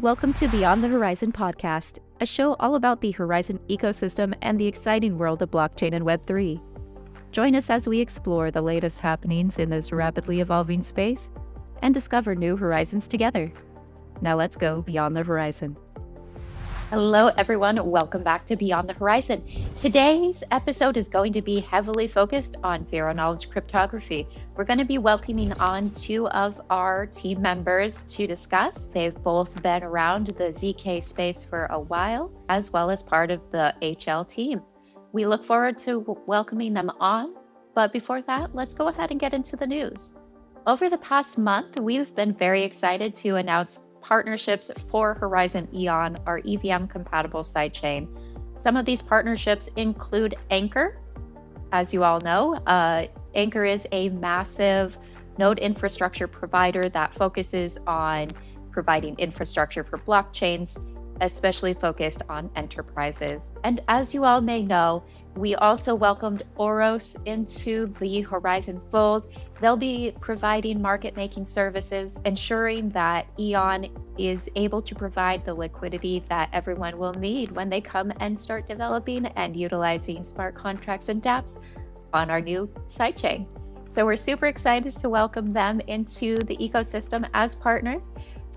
Welcome to Beyond the Horizen podcast, a show all about the Horizen ecosystem and the exciting world of blockchain and Web3. Join us as we explore the latest happenings in this rapidly evolving space and discover new horizons together. Now let's go Beyond the Horizen. Hello everyone, welcome back to Beyond the Horizen. Today's episode is going to be heavily focused on zero knowledge cryptography. We're going to be welcoming on two of our team members to discuss. They've both been around the ZK space for a while, as well as part of the HL team. We look forward to welcoming them on, but before that, let's go ahead and get into the news. Over the past month, we've been very excited to announce partnerships for Horizen EON, our EVM-compatible sidechain. Some of these partnerships include Anchor. As you all know, Anchor is a massive node infrastructure provider that focuses on providing infrastructure for blockchains, especially focused on enterprises. And as you all may know, we also welcomed Oros into the Horizen fold. They'll be providing market-making services, ensuring that EON is able to provide the liquidity that everyone will need when they come and start developing and utilizing smart contracts and dApps on our new sidechain. So we're super excited to welcome them into the ecosystem as partners.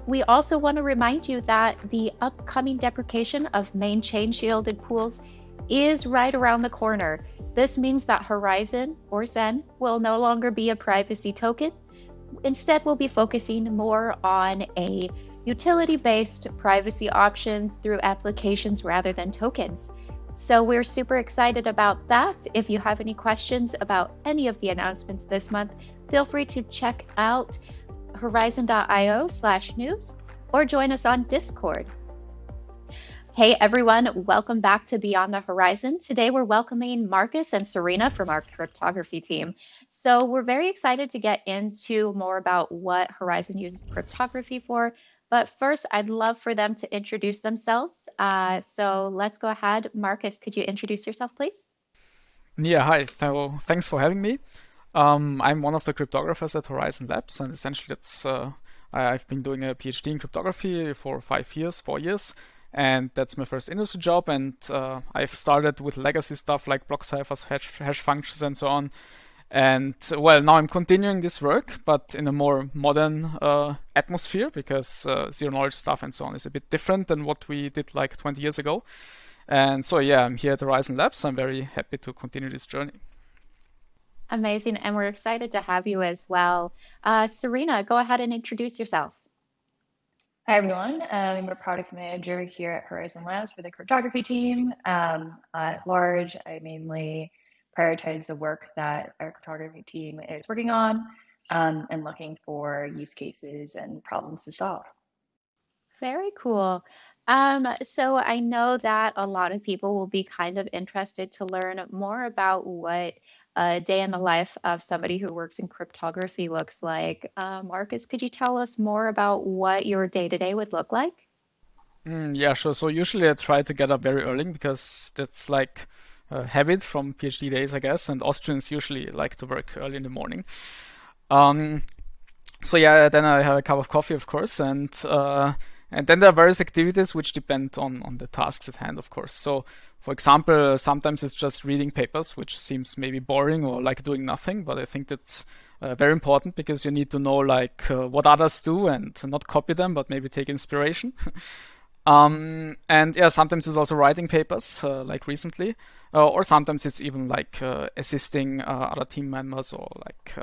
We also want to remind you that the upcoming deprecation of main chain shielded pools is right around the corner. This means that Horizen, or Zen, will no longer be a privacy token. Instead, we'll be focusing more on a utility-based privacy options through applications rather than tokens. So we're super excited about that. If you have any questions about any of the announcements this month, feel free to check out horizen.io/news or join us on Discord. Hey everyone, welcome back to Beyond the Horizen. Today we're welcoming Markus and Serena from our cryptography team. So we're very excited to get into more about what Horizen uses cryptography for. But first, I'd love for them to introduce themselves. So let's go ahead. Markus, could you introduce yourself, please? Yeah, hi. Thanks for having me. I'm one of the cryptographers at Horizen Labs, and essentially that's I've been doing a PhD in cryptography for 4 years. And that's my first industry job, and I've started with legacy stuff like block ciphers, hash functions, and so on. And well, now I'm continuing this work, but in a more modern atmosphere, because zero knowledge stuff and so on is a bit different than what we did like 20 years ago. And so yeah, I'm here at Horizen Labs. I'm very happy to continue this journey. Amazing, and we're excited to have you as well. Serena, go ahead and introduce yourself. Hi, everyone. I'm a product manager here at Horizen Labs for the cryptography team. At large, I mainly prioritize the work that our cryptography team is working on and looking for use cases and problems to solve. Very cool. So I know that a lot of people will be kind of interested to learn more about what a day in the life of somebody who works in cryptography looks like. Markus, could you tell us more about what your day-to-day would look like? Yeah, sure. So usually I try to get up very early because that's like a habit from PhD days, I guess. And Austrians usually like to work early in the morning. So yeah, then I have a cup of coffee, of course, and then there are various activities which depend on the tasks at hand, of course. So, for example, sometimes it's just reading papers, which seems maybe boring or like doing nothing, but I think that's very important because you need to know like what others do and not copy them, but maybe take inspiration. And yeah, sometimes it's also writing papers, like recently, or sometimes it's even like assisting other team members or like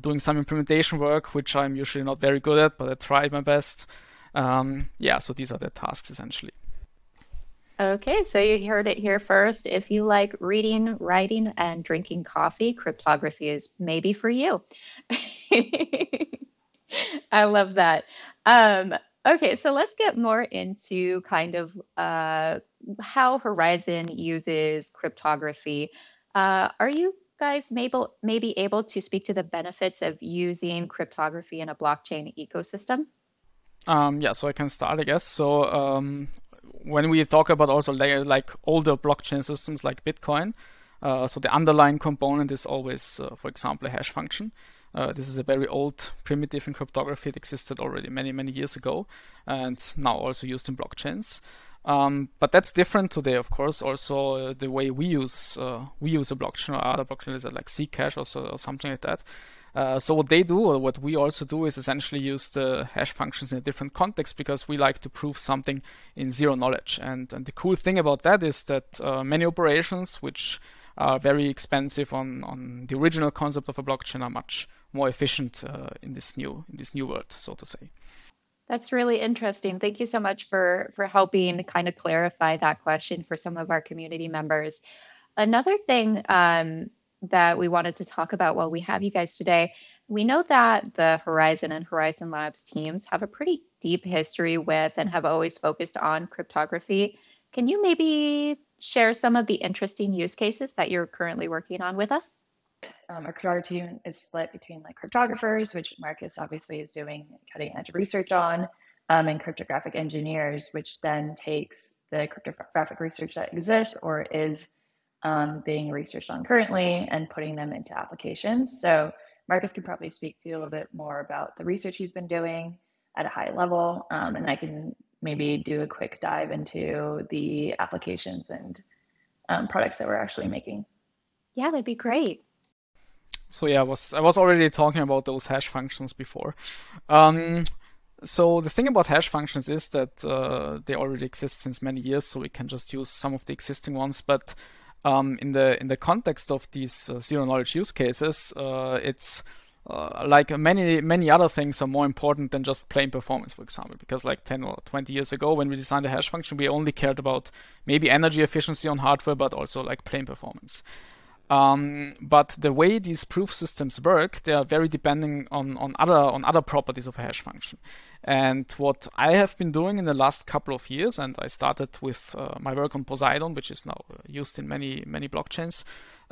doing some implementation work, which I'm usually not very good at, but I try my best. Yeah, so these are the tasks essentially. Okay, so you heard it here first. If you like reading, writing, and drinking coffee, cryptography is maybe for you. I love that. Okay, so let's get more into kind of how Horizen uses cryptography. Are you guys maybe able to speak to the benefits of using cryptography in a blockchain ecosystem? Yeah, so I can start, I guess. So when we talk about also like older blockchain systems like Bitcoin, so the underlying component is always, for example, a hash function. This is a very old primitive in cryptography. It existed already many, many years ago and now also used in blockchains. But that's different today, of course. Also, the way we use a blockchain or other blockchains like Zcash or something like that. So what they do, or what we also do, is essentially use the hash functions in a different context, because we like to prove something in zero knowledge. And the cool thing about that is that many operations, which are very expensive on the original concept of a blockchain, are much more efficient in this new world, so to say. That's really interesting. Thank you so much for helping kind of clarify that question for some of our community members. Another thing that we wanted to talk about while we have you guys today, we know that the Horizen and Horizen Labs teams have a pretty deep history with and have always focused on cryptography. Can you maybe share some of the interesting use cases that you're currently working on with us? Our cryptography team is split between like cryptographers, which Markus obviously is doing cutting edge research on, and cryptographic engineers, which then takes the cryptographic research that exists or is being researched on currently and putting them into applications. So Markus can probably speak to you a little bit more about the research he's been doing at a high level, and I can maybe do a quick dive into the applications and products that we're actually making. Yeah, that'd be great. So yeah, I was already talking about those hash functions before. So the thing about hash functions is that they already exist since many years, so we can just use some of the existing ones. But in the context of these zero knowledge use cases, it's like many other things are more important than just plain performance, for example, because like 10 or 20 years ago when we designed a hash function, we only cared about maybe energy efficiency on hardware, but also like plain performance. But the way these proof systems work, they are very depending on other properties of a hash function. And what I have been doing in the last couple of years, and I started with my work on Poseidon, which is now used in many blockchains,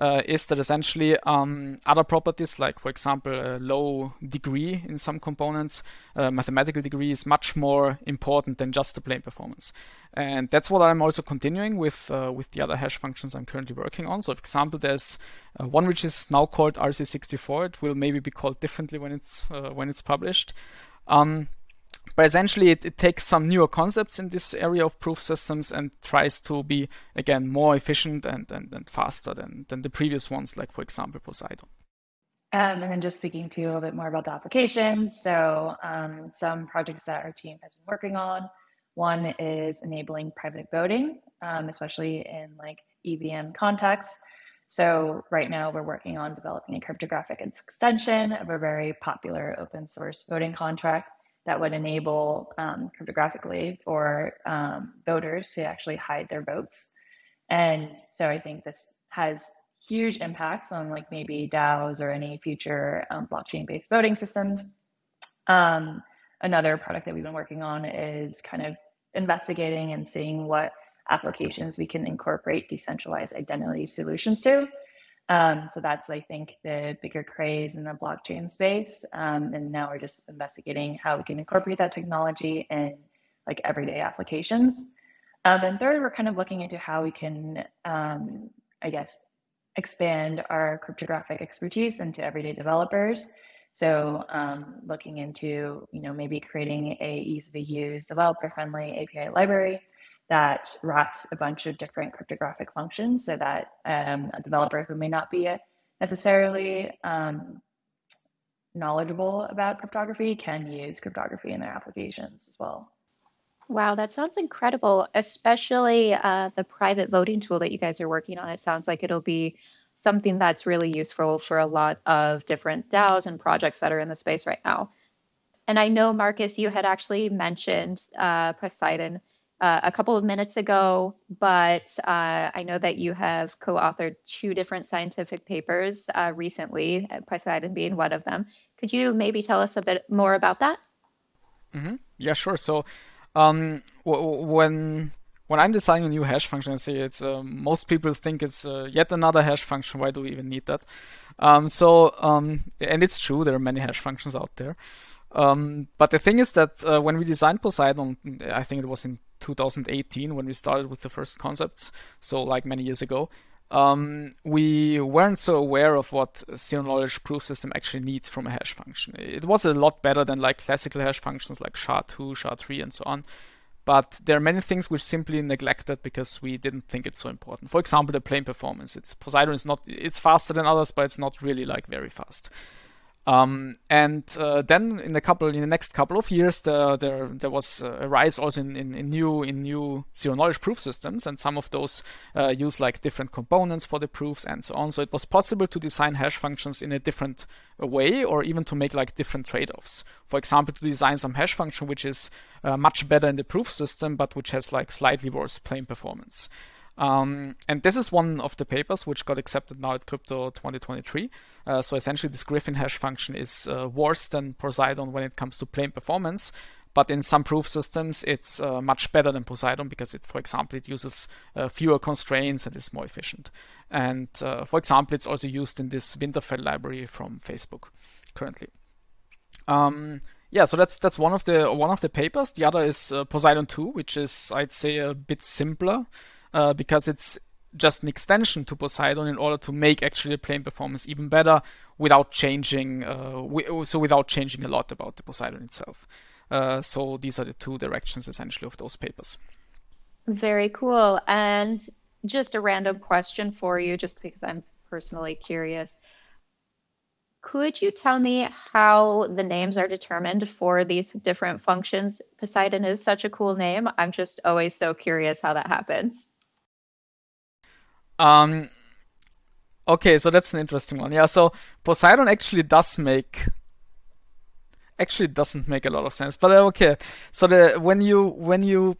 is that essentially other properties, like for example a low degree in some components, mathematical degree, is much more important than just the plain performance. And that's what I'm also continuing with the other hash functions I'm currently working on. So for example, there's one which is now called RC64. It will maybe be called differently when it's published. But essentially, it takes some newer concepts in this area of proof systems and tries to be, again, more efficient and faster than the previous ones, like, for example, Poseidon. And then just speaking to you a little bit more about the applications. So some projects that our team has been working on. One is enabling private voting, especially in like EVM contexts. So right now we're working on developing a cryptographic extension of a very popular open source voting contract that would enable cryptographically for voters to actually hide their votes. And so I think this has huge impacts on like maybe DAOs or any future blockchain-based voting systems. Another product that we've been working on is kind of investigating and seeing what applications we can incorporate decentralized identity solutions to. So that's, I think, the bigger craze in the blockchain space. And now we're just investigating how we can incorporate that technology in like everyday applications. And third, we're kind of looking into how we can, I guess, expand our cryptographic expertise into everyday developers. So looking into, you know, maybe creating a easy to use, developer-friendly API library that wraps a bunch of different cryptographic functions so that a developer who may not be necessarily knowledgeable about cryptography can use cryptography in their applications as well. Wow, that sounds incredible, especially the private voting tool that you guys are working on. It sounds like it'll be something that's really useful for a lot of different DAOs and projects that are in the space right now. And I know, Markus, you had actually mentioned Poseidon a couple of minutes ago, but I know that you have co-authored two different scientific papers recently, Poseidon being one of them. Could you maybe tell us a bit more about that? Mm-hmm. Yeah, sure. So when I'm designing a new hash function, I say it's most people think it's yet another hash function. Why do we even need that? And it's true, there are many hash functions out there. But the thing is that when we designed Poseidon, I think it was in 2018 when we started with the first concepts, so like many years ago, we weren't so aware of what zero-knowledge proof system actually needs from a hash function. It was a lot better than like classical hash functions like SHA-2, SHA-3 and so on. But there are many things which simply neglected because we didn't think it's so important. For example, the plane performance. Poseidon is not, it's faster than others, but it's not really like very fast. Then in the next couple of years, there was a rise also in new zero-knowledge proof systems, and some of those use like different components for the proofs and so on. So it was possible to design hash functions in a different way, or even to make like different trade-offs. For example, to design some hash function which is much better in the proof system, but which has like slightly worse plane performance. And this is one of the papers which got accepted now at Crypto 2023. So essentially this Griffin hash function is worse than Poseidon when it comes to plane performance, but in some proof systems it's much better than Poseidon because it, for example, it uses fewer constraints and is more efficient. And for example, it's also used in this Winterfell library from Facebook currently. Yeah, so that's one of the papers. The other is Poseidon 2, which is, I'd say, a bit simpler. Because it's just an extension to Poseidon in order to make actually the plane performance even better without changing without changing a lot about the Poseidon itself. So these are the two directions essentially of those papers. Very cool. And just a random question for you, just because I'm personally curious. Could you tell me how the names are determined for these different functions? Poseidon is such a cool name. I'm just always so curious how that happens. Okay, so that's an interesting one. Yeah, so Poseidon actually doesn't make a lot of sense. But okay, so when you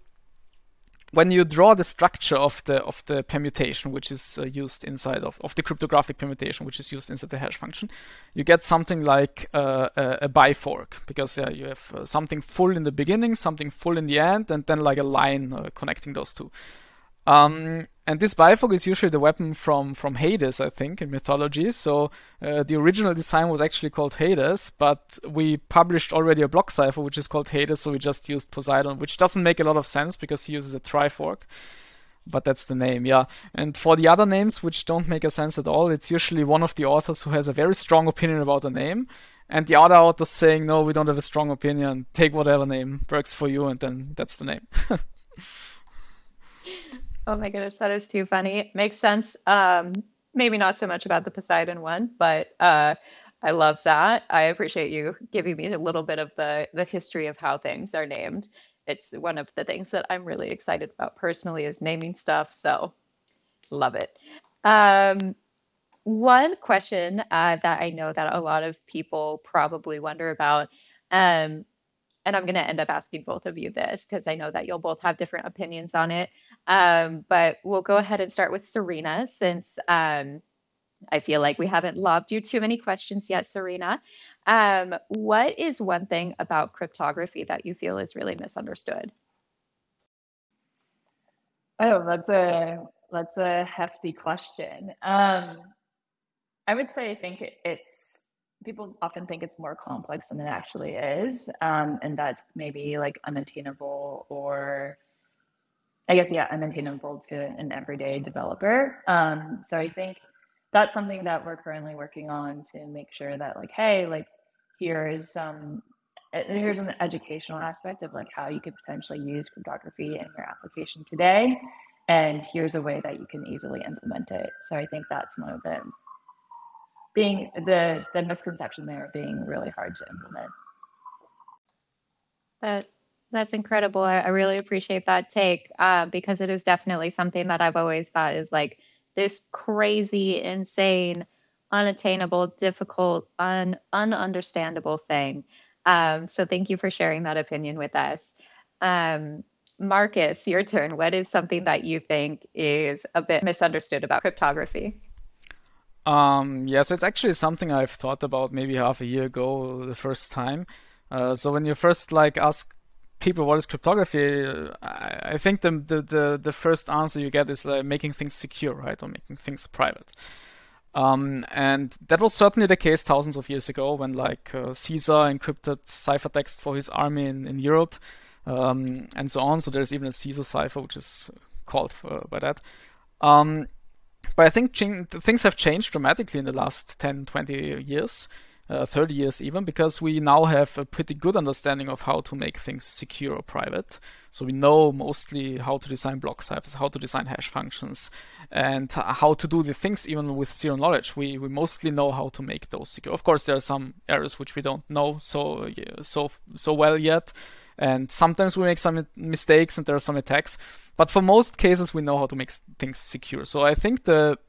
draw the structure of the permutation, which is used inside of the cryptographic permutation, which is used inside the hash function, you get something like a bifork, because you have something full in the beginning, something full in the end, and then like a line connecting those two. And this bifork is usually the weapon from Hades, I think, in mythology. So the original design was actually called Hades, but we published already a block cipher which is called Hades, so we just used Poseidon, which doesn't make a lot of sense because he uses a trifork. But that's the name, yeah. And for the other names which don't make a sense at all, it's usually one of the authors who has a very strong opinion about a name, and the other author saying, no, we don't have a strong opinion, take whatever name works for you, and then that's the name. Oh my goodness, that is too funny. Makes sense. Maybe not so much about the Poseidon one, but I love that. I appreciate you giving me a little bit of the history of how things are named. It's one of the things that I'm really excited about personally, is naming stuff. So love it. One question that I know that a lot of people probably wonder about, and I'm going to end up asking both of you this because I know that you'll both have different opinions on it. But we'll go ahead and start with Serena, since I feel like we haven't lobbed you too many questions yet, Serena. What is one thing about cryptography that you feel is really misunderstood? Oh, that's a hefty question. I would say I think it's people often think it's more complex than it actually is, and that's maybe like unattainable, or I guess, yeah, unattainable to an everyday developer. So I think that's something that we're currently working on to make sure that, like, hey, like, here's an educational aspect of like how you could potentially use cryptography in your application today, and here's a way that you can easily implement it. So I think that's one of them, being the misconception there of being really hard to implement. That's incredible. I really appreciate that take because it is definitely something that I've always thought is like this crazy, insane, unattainable, difficult, ununderstandable thing. So thank you for sharing that opinion with us. Markus, your turn. What is something that you think is a bit misunderstood about cryptography? Yeah, so it's actually something I've thought about maybe half a year ago the first time. So when you first like ask people, what is cryptography? I think the first answer you get is like making things secure, right, or making things private. And that was certainly the case thousands of years ago when like Caesar encrypted ciphertext for his army in Europe and so on. So there's even a Caesar cipher which is called by that. But I think things have changed dramatically in the last 10, 20 years, 30 years even, because we now have a pretty good understanding of how to make things secure or private. So we know mostly how to design block ciphers, how to design hash functions, and how to do the things even with zero knowledge. We mostly know how to make those secure. Of course, there are some areas which we don't know so well yet, and sometimes we make some mistakes and there are some attacks. But for most cases, we know how to make things secure. So I think the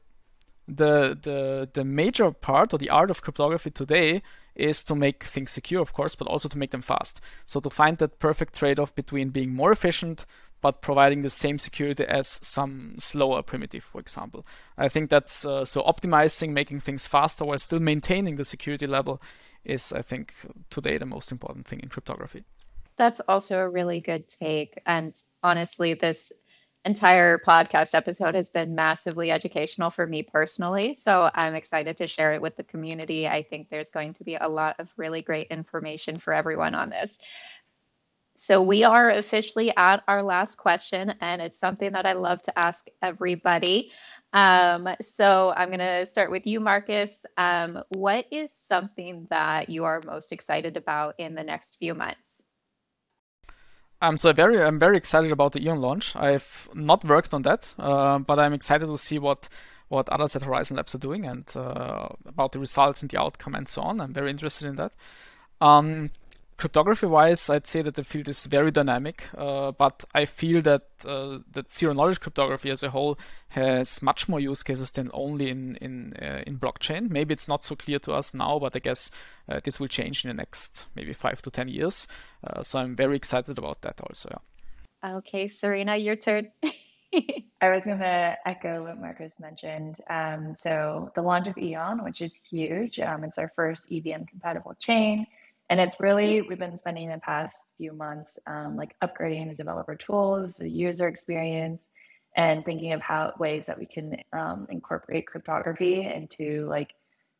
major part or the art of cryptography today is to make things secure, of course, but also to make them fast. So to find that perfect trade-off between being more efficient but providing the same security as some slower primitive, for example. I think that's so optimizing, making things faster while still maintaining the security level is, I think, today the most important thing in cryptography. That's also a really good take. And honestly, this entire podcast episode has been massively educational for me personally, so I'm excited to share it with the community. I think there's going to be a lot of really great information for everyone on this. So we are officially at our last question, and it's something that I love to ask everybody. So I'm going to start with you, Markus. What is something that you are most excited about in the next few months? I'm very excited about the EON launch. I've not worked on that, but I'm excited to see what others at Horizen Labs are doing and about the results and the outcome and so on. I'm very interested in that. Cryptography-wise, I'd say that the field is very dynamic, but I feel that zero-knowledge cryptography as a whole has much more use cases than only in blockchain. Maybe it's not so clear to us now, but I guess this will change in the next maybe 5 to 10 years. So I'm very excited about that also. Yeah. Okay, Serena, your turn. I was going to echo what Markus mentioned. So the launch of EON, which is huge, it's our first EVM-compatible chain. And it's really, we've been spending the past few months like upgrading the developer tools, the user experience, and thinking of ways that we can incorporate cryptography into like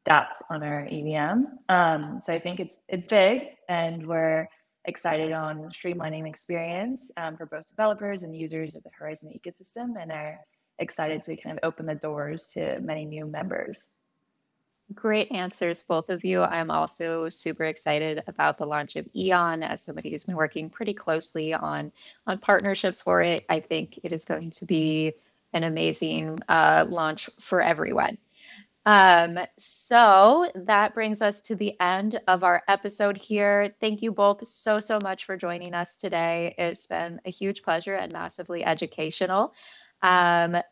dApps on our EVM. So I think it's big, and we're excited on streamlining experience for both developers and users of the Horizen ecosystem, and are excited to kind of open the doors to many new members. Great answers, both of you. I'm also super excited about the launch of EON. As somebody who's been working pretty closely on partnerships for it, I think it is going to be an amazing launch for everyone. So that brings us to the end of our episode here. Thank you both so much for joining us today. It's been a huge pleasure and massively educational. And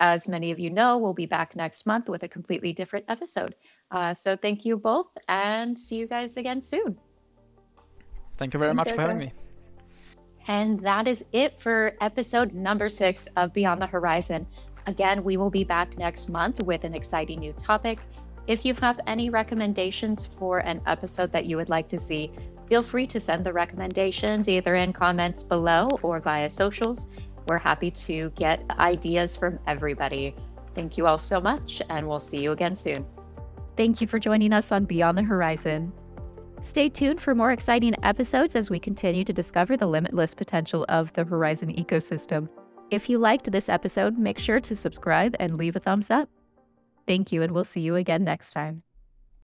as many of you know, we'll be back next month with a completely different episode. So thank you both, and see you guys again soon. Thank you very much for having me. And that is it for episode number 6 of Beyond the Horizen. Again, we will be back next month with an exciting new topic. If you have any recommendations for an episode that you would like to see, feel free to send the recommendations either in comments below or via socials. We're happy to get ideas from everybody. Thank you all so much, and we'll see you again soon. Thank you for joining us on Beyond the Horizen. Stay tuned for more exciting episodes as we continue to discover the limitless potential of the Horizen ecosystem. If you liked this episode, make sure to subscribe and leave a thumbs up. Thank you, and we'll see you again next time.